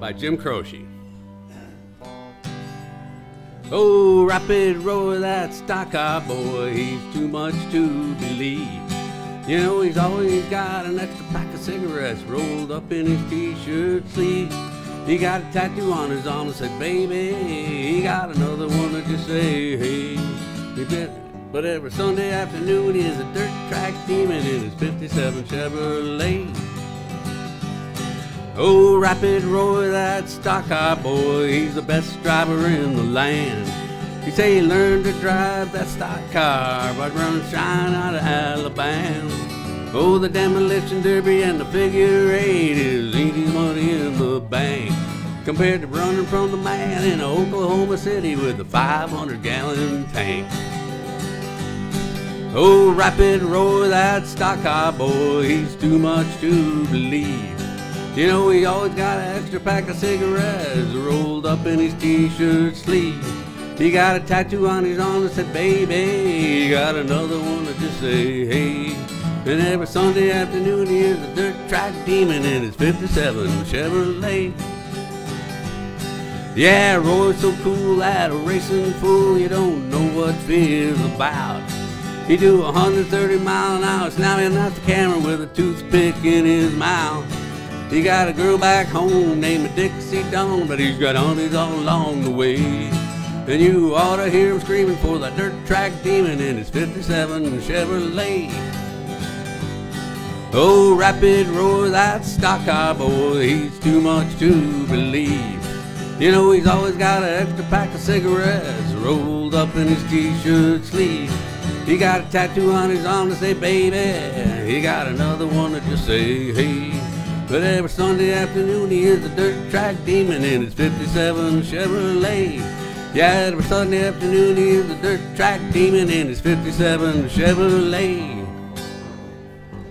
by Jim Croce. Oh, rapid roar, that stock-eye boy, he's too much to believe. You know, he's always got an extra pack of cigarettes rolled up in his t-shirt sleeve. He got a tattoo on his arm that said, baby. He got another one that just say, hey. He bet. But every Sunday afternoon he is a dirt track demon in his '57 Chevrolet. Oh, rapid roar, that stock-eye boy, he's the best driver in the land. He say he learned to drive that stock car by running shine out of Alabama. Oh, the demolition derby and the figure eight is easy money in the bank, compared to running from the man in Oklahoma City with a 500-gallon tank. Oh, rapid roar, that stock-eye boy, he's too much to believe. You know, he always got an extra pack of cigarettes rolled up in his t-shirt sleeve. He got a tattoo on his arm that said, baby. He got another one that just say, hey. And every Sunday afternoon he is a dirt track demon in his '57 Chevrolet. Yeah, Roy's so cool, that racing fool, you don't know what fear's about. He do 130 mile an hour, snapping out the camera with a toothpick in his mouth. He got a girl back home named Dixie Dawn, but he's got honeys all along the way. And you ought to hear him screaming for the dirt track demon in his '57 Chevrolet. Oh, rapid roar, that stock-eye boy, he's too much to believe. You know, he's always got an extra pack of cigarettes rolled up in his t-shirt sleeve. He got a tattoo on his arm to say, baby. He got another one to just say, hey. But every Sunday afternoon he is the dirt track demon in his '57 Chevrolet. Yeah, every Sunday afternoon he is the dirt track demon in his '57 Chevrolet.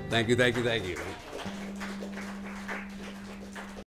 Thank you, thank you, thank you.